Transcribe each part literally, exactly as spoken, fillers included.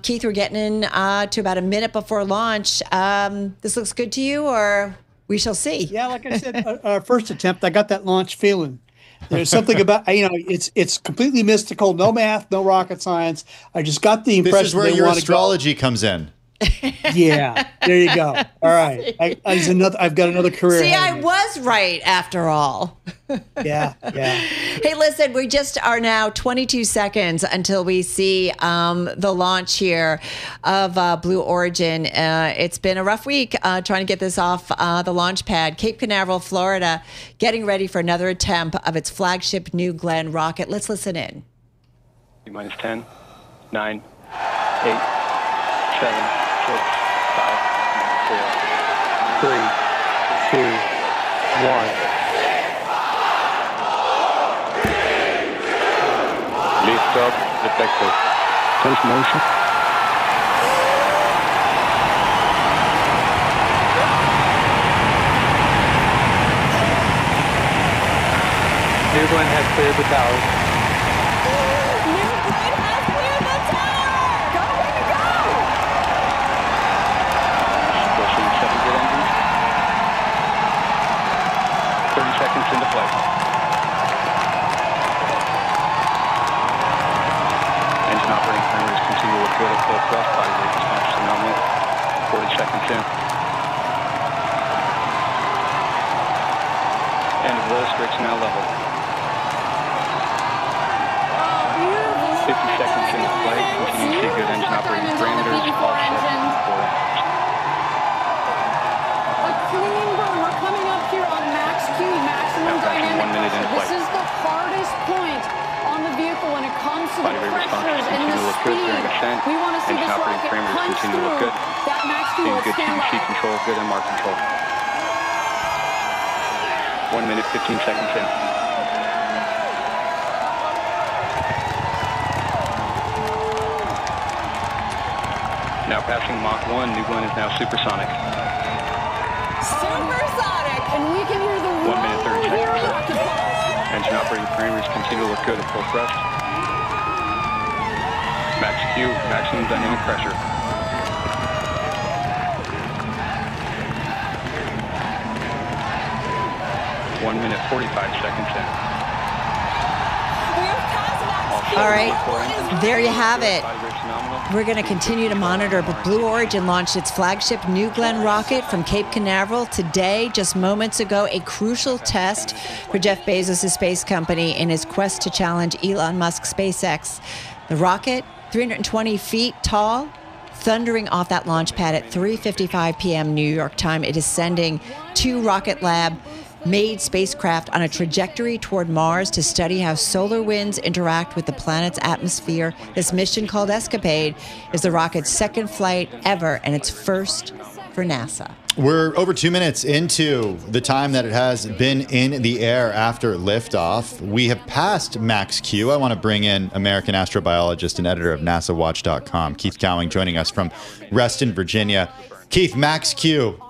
Keith, we're getting in uh, to about a minute before launch. Um, this looks good to you, or we shall see. Yeah, like I said, our first attempt, I got that launch feeling. There's something about, you know, it's it's completely mystical, no math, no rocket science. I just got the impression. This is where your astrology comes in. Yeah, there you go. All right, I, I another, I've got another career. See, I here. was right after all. Yeah, yeah. Hey, listen, we just are now twenty-two seconds until we see um, the launch here of uh, Blue Origin. Uh, it's been a rough week uh, trying to get this off uh, the launch pad. Cape Canaveral, Florida, getting ready for another attempt of its flagship New Glenn rocket. Let's listen in. Minus ten, nine, eight, seven. Six, five, four, three, two, one. Lift up, detected. Sense motion. New Glenn has cleared the tower. Seconds into flight. Engine operating parameters continue with good at full thrust. Body weight is consciously nominal. forty seconds in. And roll sticks now level. fifty seconds into flight. Continue to see good engine operating parameters. All set. Body rate responses continue to look good during ascent. Engine operating parameters continue to look good. Seeing good T D C control, good M R control. One minute, fifteen seconds in. Now passing Mach one, New Glenn is now supersonic. Supersonic! And we can hear the One minute, thirty seconds. Engine operating parameters continue to look good at full thrust. Max Q, maximum dynamic pressure. One minute, forty-five seconds in. All right, there you have it. We're going to continue to monitor, but Blue Origin launched its flagship New Glenn rocket from Cape Canaveral today, just moments ago, a crucial test for Jeff Bezos' space company in his quest to challenge Elon Musk's SpaceX. The rocket, three hundred twenty feet tall, thundering off that launch pad at three fifty-five p m New York time. It is sending two Rocket Lab made spacecraft on a trajectory toward Mars to study how solar winds interact with the planet's atmosphere. This mission, called Escapade, is the rocket's second flight ever and its first for NASA. We're over two minutes into the time that it has been in the air after liftoff. We have passed Max Q. I want to bring in American astrobiologist and editor of NASA Watch dot com, Keith Cowing, joining us from Reston, Virginia. Keith, Max Q,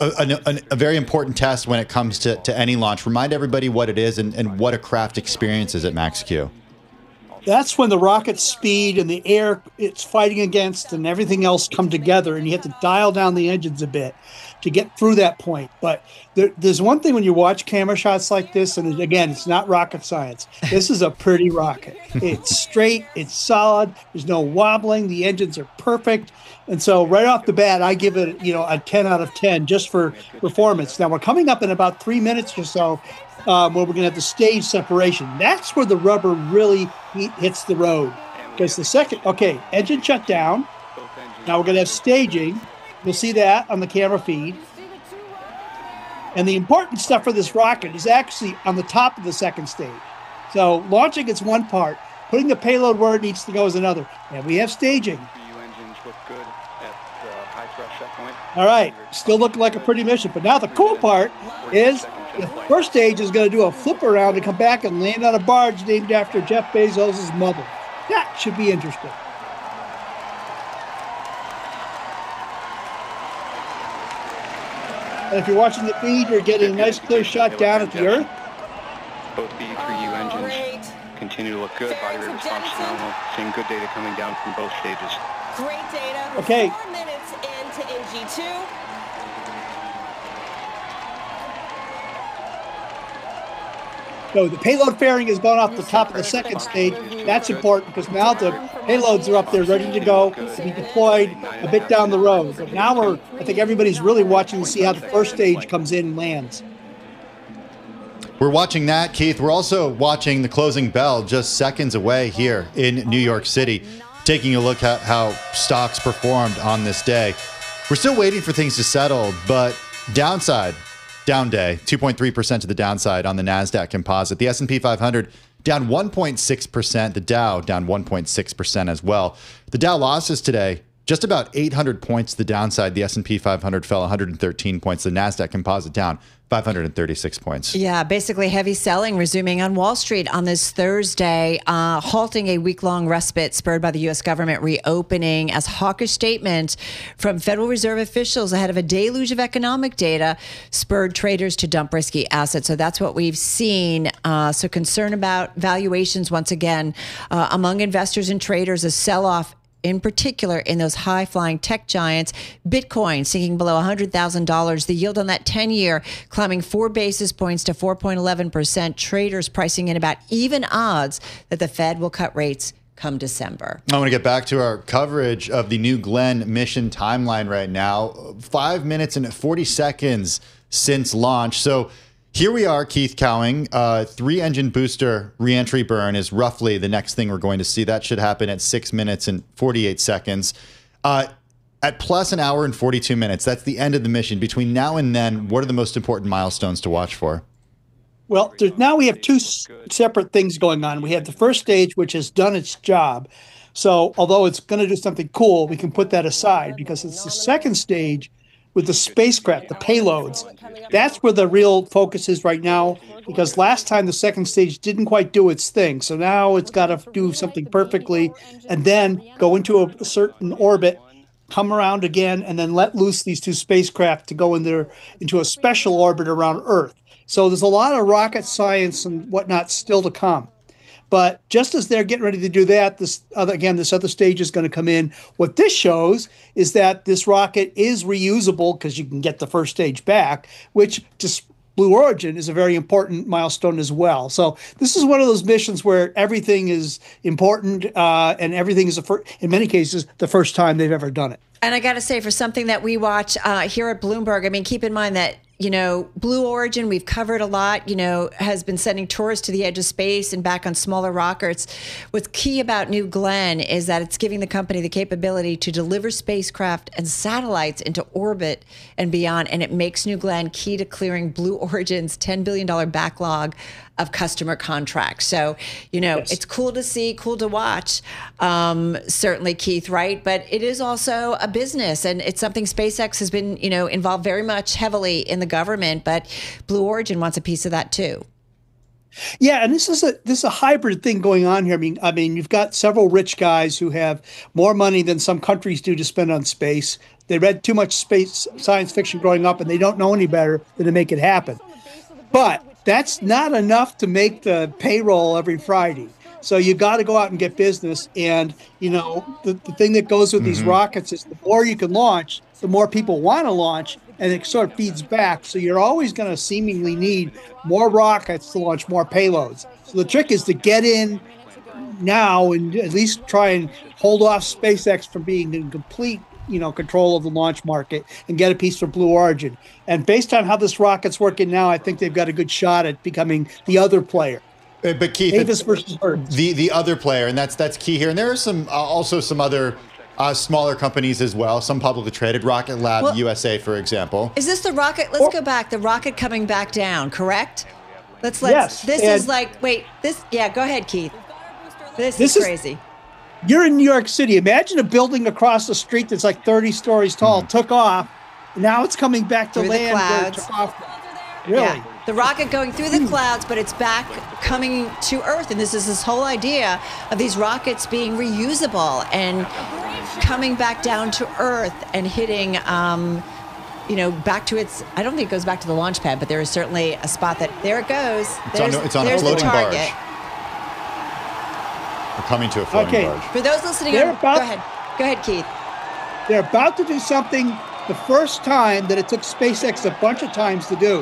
a, a, a very important test when it comes to, to any launch. Remind everybody what it is and, and what a craft experience is at Max Q. That's when the rocket speed and the air it's fighting against and everything else come together, and you have to dial down the engines a bit to get through that point. But there, there's one thing when you watch camera shots like this, and again, it's not rocket science. This is a pretty rocket. It's straight. It's solid. There's no wobbling. The engines are perfect. And so right off the bat, I give it, you know, a ten out of ten just for performance. Now, we're coming up in about three minutes or so. Um, where we're going to have the stage separation. That's where the rubber really hits the road. Because the second, okay, engine shut down. Now we're going to have staging. You'll see that on the camera feed. And the important stuff for this rocket is actually on the top of the second stage. So launching is one part. Putting the payload where it needs to go is another. And we have staging. All right, still looking like a pretty mission. But now the cool part is the first stage is going to do a flip around and come back and land on a barge named after Jeff Bezos' mother. That should be interesting. And if you're watching the feed, you're getting a nice clear shot down at the Earth. Both B E three U engines continue to look good. Body rate response phenomenal. Seeing good data coming down from both stages. Great data. Okay. Four minutes into N G two. So the payload fairing has gone off the top of the second stage. That's important because now the payloads are up there ready to go to be deployed a bit down the road. But now we're, I think everybody's really watching to see how the first stage comes in and lands. We're watching that, Keith. We're also watching the closing bell just seconds away here in New York City, taking a look at how stocks performed on this day. We're still waiting for things to settle, but downside. Down day, two point three percent to the downside on the NASDAQ composite. The S and P five hundred down one point six percent. The Dow down one point six percent as well. The Dow losses today, just about eight hundred points to the downside. The S and P five hundred fell one hundred thirteen points. The NASDAQ composite down five hundred thirty-six points. Yeah, basically heavy selling resuming on Wall Street on this Thursday, uh, halting a week-long respite spurred by the U S government reopening as hawkish statements from Federal Reserve officials ahead of a deluge of economic data spurred traders to dump risky assets. So that's what we've seen. Uh, so concern about valuations once again uh, among investors and traders, a sell-off in particular in those high-flying tech giants. Bitcoin sinking below one hundred thousand dollars. The yield on that ten-year climbing four basis points to four point one one percent. Traders pricing in about even odds that the Fed will cut rates come December. I want to get back to our coverage of the New Glenn mission timeline right now. Five minutes and forty seconds since launch. So here we are, Keith Cowing. Uh, three-engine booster reentry burn is roughly the next thing we're going to see. That should happen at six minutes and forty-eight seconds. Uh, at plus an hour and forty-two minutes, that's the end of the mission. Between now and then, what are the most important milestones to watch for? Well, now we have two separate things going on. We have the first stage, which has done its job. So although it's going to do something cool, we can put that aside because it's the second stage with the spacecraft, the payloads. That's where the real focus is right now, because last time the second stage didn't quite do its thing. So now it's got to do something perfectly and then go into a certain orbit, come around again, and then let loose these two spacecraft to go in there into a special orbit around Earth. So there's a lot of rocket science and whatnot still to come. But just as they're getting ready to do that, this other, again, this other stage is going to come in. What this shows is that this rocket is reusable because you can get the first stage back, which to Blue Origin is a very important milestone as well. So this is one of those missions where everything is important uh, and everything is, a fir- in many cases, the first time they've ever done it. And I got to say, for something that we watch uh, here at Bloomberg, I mean, keep in mind that, you know, Blue Origin, we've covered a lot, you know, has been sending tours to the edge of space and back on smaller rockets. What's key about New Glenn is that it's giving the company the capability to deliver spacecraft and satellites into orbit and beyond. And it makes New Glenn key to clearing Blue Origin's ten billion dollar backlog of customer contracts. So, you know, yes, it's cool to see, cool to watch, um, certainly, Keith, right? But it is also a business, and it's something SpaceX has been, you know, involved very much heavily in the government, but Blue Origin wants a piece of that too. Yeah, and this is a this is a hybrid thing going on here. I mean, I mean, you've got several rich guys who have more money than some countries do to spend on space. They read too much space science fiction growing up, and they don't know any better than to make it happen. But that's not enough to make the payroll every Friday. So you got to go out and get business. And, you know, the, the thing that goes with mm-hmm. these rockets is the more you can launch, the more people want to launch, and it sort of feeds back. So you're always going to seemingly need more rockets to launch more payloads. So the trick is to get in now and at least try and hold off SpaceX from being in complete, you know, control of the launch market and get a piece for Blue Origin. And based on how this rocket's working now, I think they've got a good shot at becoming the other player. But Keith, Davis versus Burns. the the other player, and that's that's key here. And there are some uh, also some other uh, smaller companies as well, some publicly traded, Rocket Lab well, U S A, for example. Is this the rocket? Let's or, go back. The rocket coming back down, correct? Let's let's. Yes, this is like wait this. Yeah, go ahead, Keith. This, this is crazy. Is, you're in New York City. Imagine a building across the street that's like thirty stories tall mm. took off. And now it's coming back to through land. Where it took off. Really? Yeah. The rocket going through the clouds, but it's back coming to Earth. And this is this whole idea of these rockets being reusable and coming back down to Earth and hitting, um, you know, back to its, I don't think it goes back to the launch pad, but there is certainly a spot that, there it goes. It's on, it's on a floating barge. We're coming to a floating okay. barge. For those listening, on, about, go ahead. Go ahead, Keith. They're about to do something the first time that it took SpaceX a bunch of times to do.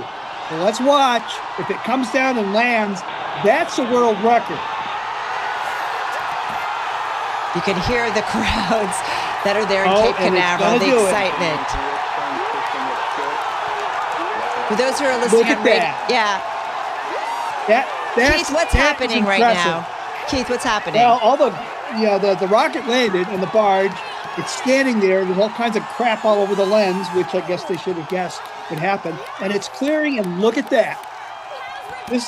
So let's watch. If it comes down and lands, that's a world record. You can hear the crowds that are there in oh, Cape Canaveral, the excitement. For those who are listening on radio, yeah. That, that's, Keith, what's that's happening impressive. right now? Keith, what's happening? Well, all the, you know, the, the rocket landed on the barge. It's standing there. There's all kinds of crap all over the lens, which I guess they should have guessed would happen. And it's clearing, and look at that. This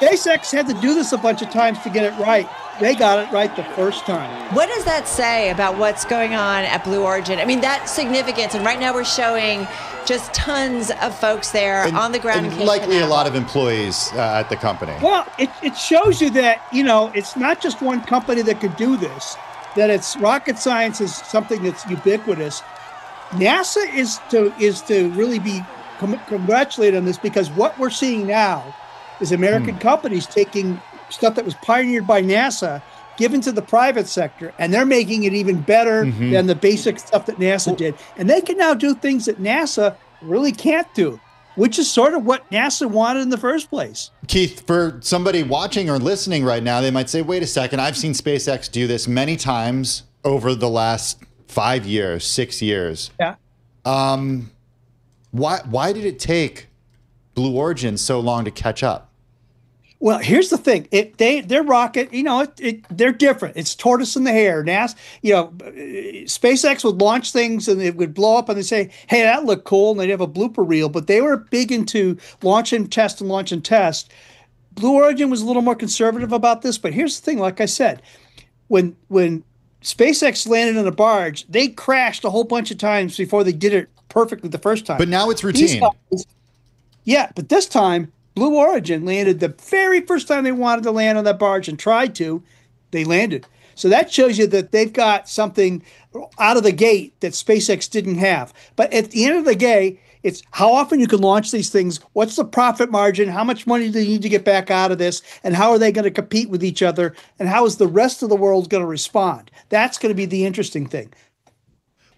SpaceX had to do this a bunch of times to get it right. They got it right the first time. What does that say about what's going on at Blue Origin? I mean, that's significant. And right now we're showing just tons of folks there and, on the ground. And likely a lot of employees uh, at the company. Well, it, it shows you that, you know, it's not just one company that could do this, that it's rocket science is something that's ubiquitous. NASA is to, is to really be com congratulated on this, because what we're seeing now is American mm. companies taking stuff that was pioneered by NASA, given to the private sector, and they're making it even better mm-hmm. than the basic stuff that NASA did. And they can now do things that NASA really can't do, which is sort of what NASA wanted in the first place. Keith, for somebody watching or listening right now, they might say, wait a second, I've seen SpaceX do this many times over the last five years, six years. Yeah. Um, why, why did it take Blue Origin so long to catch up? Well, here's the thing. It, they, their rocket, you know, it, it, they're different. It's tortoise and the hare. NASA, you know, SpaceX would launch things and it would blow up and they'd say, hey, that looked cool. And they'd have a blooper reel. But they were big into launch and test and launch and test. Blue Origin was a little more conservative about this. But here's the thing. Like I said, when when SpaceX landed on a barge, they crashed a whole bunch of times before they did it perfectly the first time. But now it's routine. Times, yeah, but this time, Blue Origin landed the very first time they wanted to land on that barge and tried to, they landed. So that shows you that they've got something out of the gate that SpaceX didn't have. But at the end of the day, it's how often you can launch these things, what's the profit margin, how much money do they need to get back out of this, and how are they going to compete with each other, and how is the rest of the world going to respond? That's going to be the interesting thing.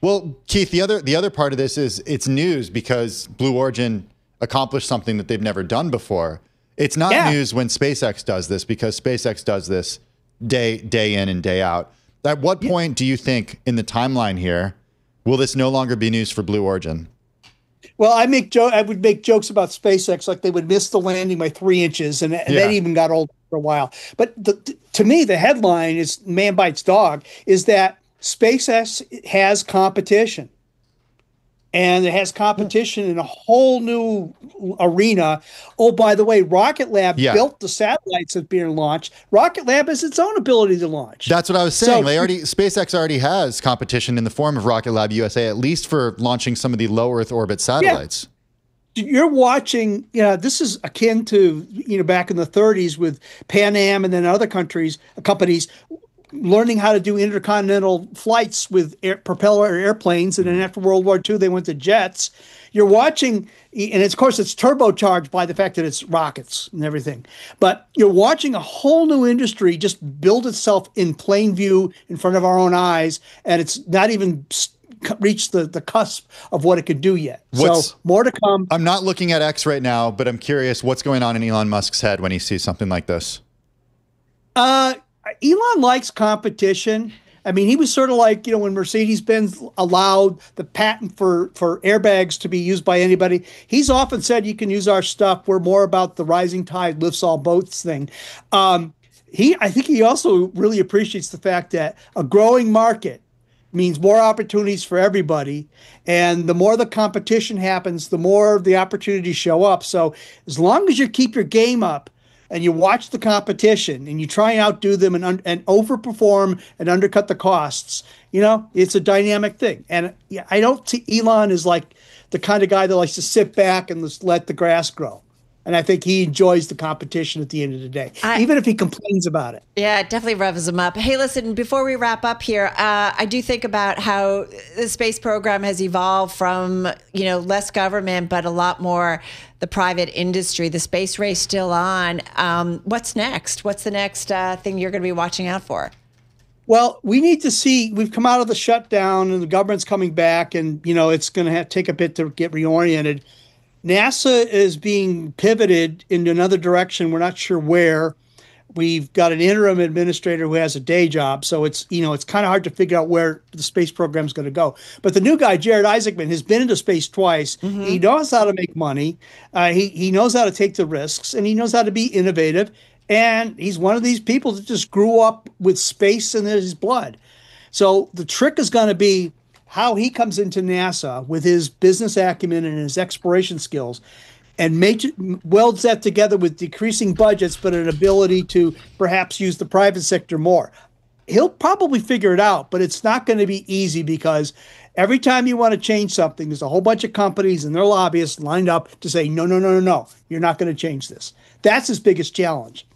Well, Keith, the other, the other part of this is it's news because Blue Origin accomplish something that they've never done before. It's not yeah. news when SpaceX does this, because SpaceX does this day day in and day out. At what yeah. point do you think in the timeline here will this no longer be news for Blue Origin? Well, I make jo I would make jokes about SpaceX, like they would miss the landing by three inches, and, and yeah. that even got old for a while. But the, to me, the headline is "Man Bites Dog" is that SpaceX has competition. And it has competition in a whole new arena. Oh, by the way, Rocket Lab yeah. built the satellites that are being launched. Rocket Lab has its own ability to launch. That's what I was saying. So, they already SpaceX already has competition in the form of Rocket Lab U S A, at least for launching some of the low Earth orbit satellites. Yeah. You're watching, you know, this is akin to, you know, back in the thirties with Pan Am and then other countries, companies, learning how to do intercontinental flights with air, propeller airplanes, and then after World War Two, they went to jets. You're watching, and it's, of course, it's turbocharged by the fact that it's rockets and everything. But you're watching a whole new industry just build itself in plain view in front of our own eyes, and it's not even reached the, the cusp of what it could do yet. What's, so more to come. I'm not looking at X right now, but I'm curious what's going on in Elon Musk's head when he sees something like this. Uh. Elon likes competition. I mean, he was sort of like, you know, when Mercedes-Benz allowed the patent for, for airbags to be used by anybody, he's often said, you can use our stuff. We're more about the rising tide lifts all boats thing. Um, he, I think he also really appreciates the fact that a growing market means more opportunities for everybody. And the more the competition happens, the more the opportunities show up. So as long as you keep your game up, and you watch the competition, and you try and outdo them, and and overperform and undercut the costs. You know, it's a dynamic thing, and I don't see Elon as like the kind of guy that likes to sit back and just let the grass grow. And I think he enjoys the competition at the end of the day, I, even if he complains about it. Yeah, it definitely revs him up. Hey, listen, before we wrap up here, uh, I do think about how the space program has evolved from, you know, less government, but a lot more the private industry, the space race still on. Um, what's next? What's the next uh, thing you're going to be watching out for? Well, we need to see, we've come out of the shutdown and the government's coming back, and, you know, it's going to have to take a bit to get reoriented. NASA is being pivoted into another direction. We're not sure where. We've got an interim administrator who has a day job, so it's, you know, it's kind of hard to figure out where the space program is going to go. But the new guy, Jared Isaacman, has been into space twice. Mm-hmm. He knows how to make money. Uh, he he knows how to take the risks, and he knows how to be innovative. And he's one of these people that just grew up with space in his blood. So the trick is going to be how he comes into NASA with his business acumen and his exploration skills, and make, welds that together with decreasing budgets, but an ability to perhaps use the private sector more. He'll probably figure it out, but it's not going to be easy, because every time you want to change something, there's a whole bunch of companies and their lobbyists lined up to say, no, no, no, no, no, you're not going to change this. That's his biggest challenge.